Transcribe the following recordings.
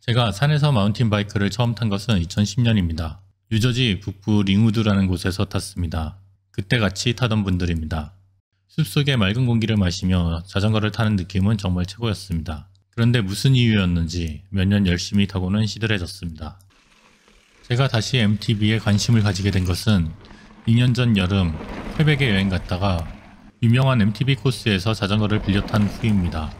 제가 산에서 마운틴바이크를 처음 탄 것은 2010년입니다. 뉴저지 북부 링우드라는 곳에서 탔습니다. 그때 같이 타던 분들입니다. 숲속의 맑은 공기를 마시며 자전거를 타는 느낌은 정말 최고였습니다. 그런데 무슨 이유였는지 몇 년 열심히 타고는 시들해졌습니다. 제가 다시 MTB에 관심을 가지게 된 것은 2년 전 여름 태백에 여행 갔다가 유명한 MTB 코스에서 자전거를 빌려 탄 후입니다.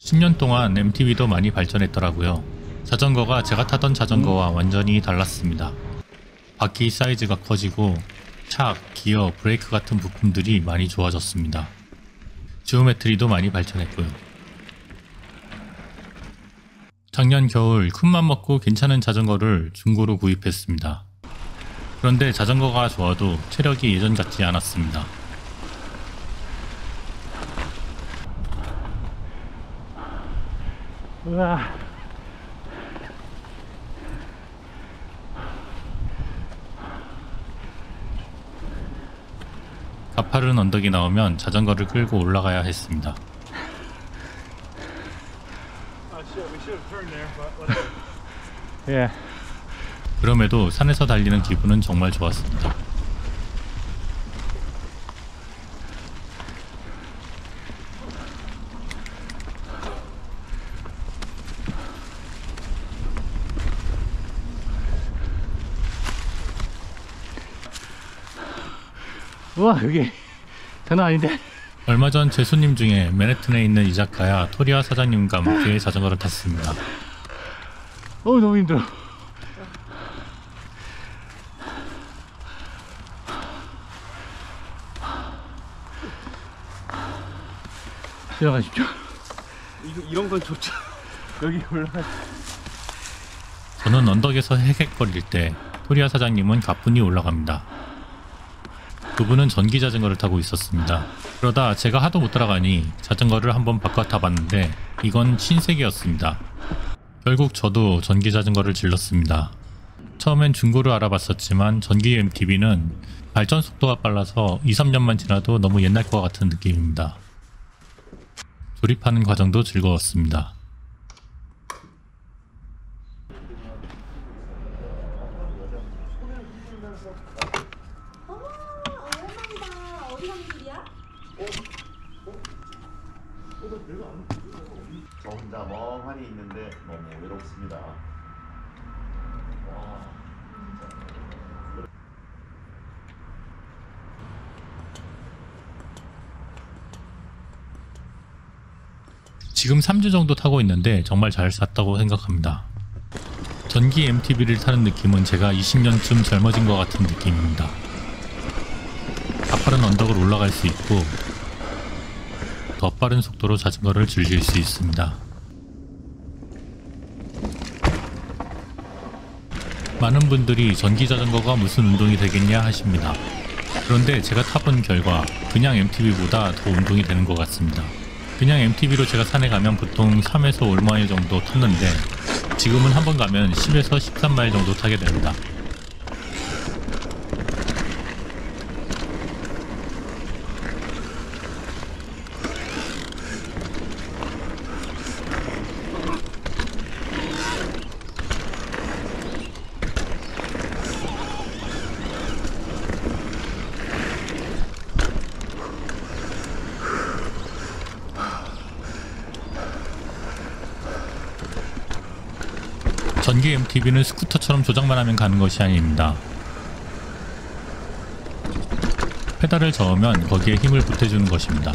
10년 동안 MTB도 많이 발전했더라고요. 자전거가 제가 타던 자전거와 완전히 달랐습니다. 바퀴 사이즈가 커지고 샥, 기어, 브레이크 같은 부품들이 많이 좋아졌습니다. 지오메트리도 많이 발전했고요. 작년 겨울 큰맘 먹고 괜찮은 자전거를 중고로 구입했습니다. 그런데 자전거가 좋아도 체력이 예전 같지 않았습니다. 우와. 가파른 언덕이 나오면 자전거를 끌고 올라가야 했습니다. 그럼에도 산에서 달리는 기분은 정말 좋았습니다. 우와, 여기 장난 아닌데. 얼마 전 제 손님 중에 맨해튼에 있는 이자카야 토리아 사장님과 함께 자전거를 탔습니다. 어우, 너무 힘들어. 들어가십시오. 이런 건 좋죠. 여기 올라가. 저는 언덕에서 헥헥거릴 때 토리아 사장님은 가뿐히 올라갑니다. 그분은 전기 자전거를 타고 있었습니다. 그러다 제가 하도 못 따라가니 자전거를 한번 바꿔 타봤는데 이건 신세계였습니다. 결국 저도 전기 자전거를 질렀습니다. 처음엔 중고를 알아봤었지만 전기 MTB는 발전 속도가 빨라서 2-3년만 지나도 너무 옛날 것 같은 느낌입니다. 조립하는 과정도 즐거웠습니다. 저 혼자 멍하니 있는데 너무 외롭습니다. 와, 진짜. 지금 3주 정도 타고 있는데 정말 잘 샀다고 생각합니다. 전기 MTB를 타는 느낌은 제가 20년쯤 젊어진 것 같은 느낌입니다. 가파른 언덕을 올라갈 수 있고 더 빠른 속도로 자전거를 즐길 수 있습니다. 많은 분들이 전기 자전거가 무슨 운동이 되겠냐 하십니다. 그런데 제가 타본 결과 그냥 MTB보다 더 운동이 되는 것 같습니다. 그냥 MTB로 제가 산에 가면 보통 3에서 5마일 정도 탔는데 지금은 한번 가면 10에서 13마일 정도 타게 됩니다. 전기 MTB는 스쿠터처럼 조작만 하면 가는 것이 아닙니다. 페달을 저으면 거기에 힘을 보태주는 것입니다.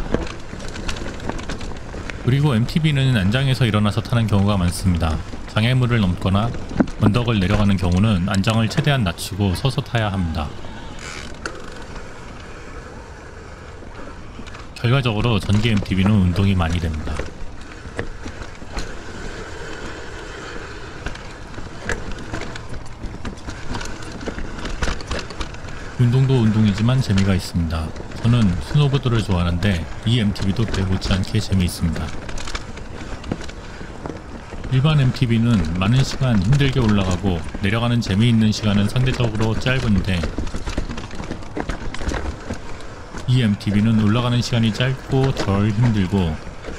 그리고 MTB는 안장에서 일어나서 타는 경우가 많습니다. 장애물을 넘거나 언덕을 내려가는 경우는 안장을 최대한 낮추고 서서 타야 합니다. 결과적으로 전기 MTB는 운동이 많이 됩니다. 운동도 운동이지만 재미가 있습니다. 저는 스노보드를 좋아하는데 이 MTB도 배고프지 않게 재미있습니다. 일반 MTB는 많은 시간 힘들게 올라가고 내려가는 재미있는 시간은 상대적으로 짧은데 이 MTB는 올라가는 시간이 짧고 덜 힘들고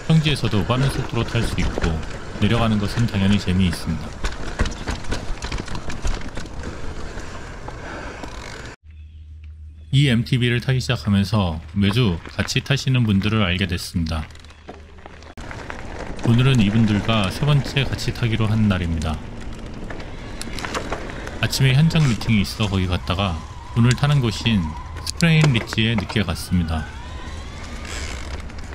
평지에서도 빠른 속도로 탈 수 있고 내려가는 것은 당연히 재미있습니다. 이 MTB를 타기 시작하면서 매주 같이 타시는 분들을 알게 됐습니다. 오늘은 이분들과 세 번째 같이 타기로 한 날입니다. 아침에 현장 미팅이 있어 거기 갔다가 오늘 타는 곳인 스프레인 리치에 늦게 갔습니다.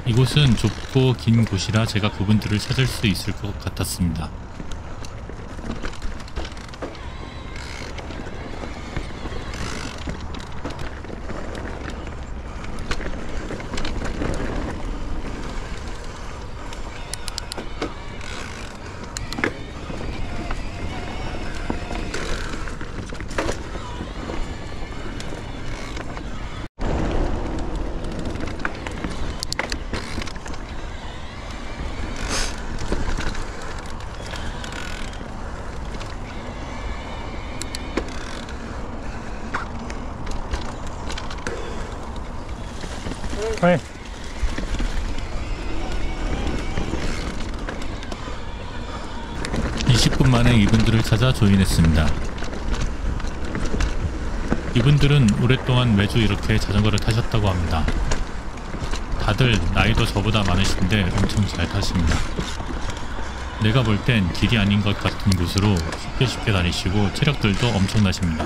이곳은 좁고 긴 곳이라 제가 그분들을 찾을 수 있을 것 같았습니다. 네. 네. 20분 만에 이분들을 찾아 조인했습니다. 이분들은 오랫동안 매주 이렇게 자전거를 타셨다고 합니다. 다들 나이도 저보다 많으신데 엄청 잘 타십니다. 내가 볼 땐 길이 아닌 것 같은 곳으로 쉽게 다니시고 체력들도 엄청나십니다.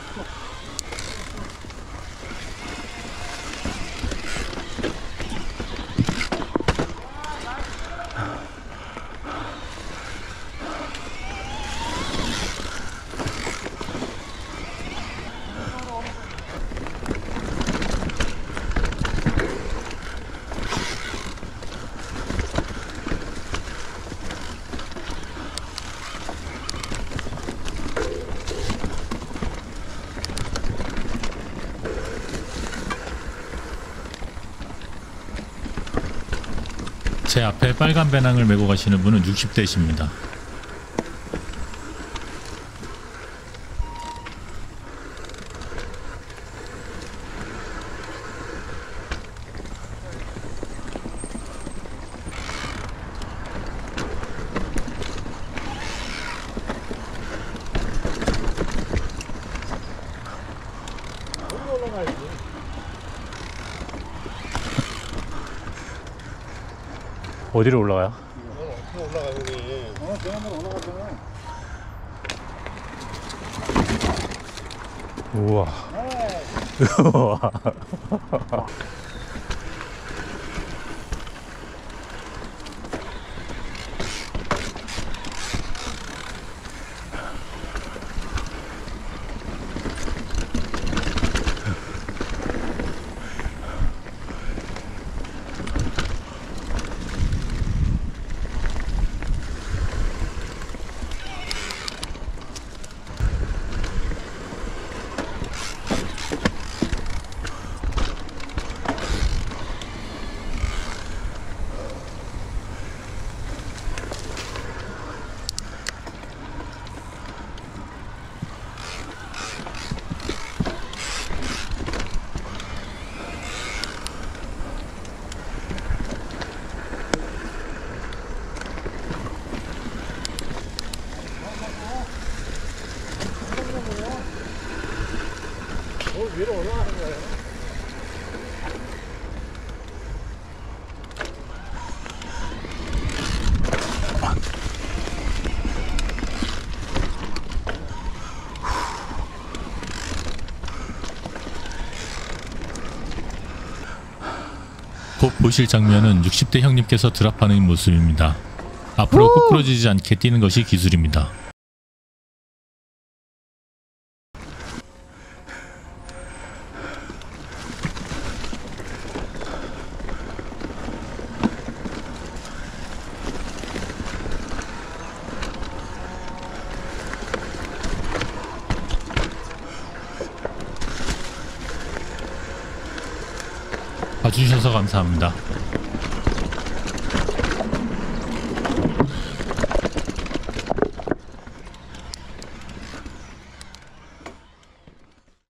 제 앞에 빨간 배낭을 메고 가시는 분은 60대이십니다. 어디로 올라가요? 어떻게 올라가 여기? 저한번 올라가잖아. 우와. 우와. 위로 올라가는 거예요. 곧 보실 장면은 60대 형님께서 드랍하는 모습입니다. 앞으로 꼬꾸러지지 않게 뛰는 것이 기술입니다. 봐주셔서 감사합니다.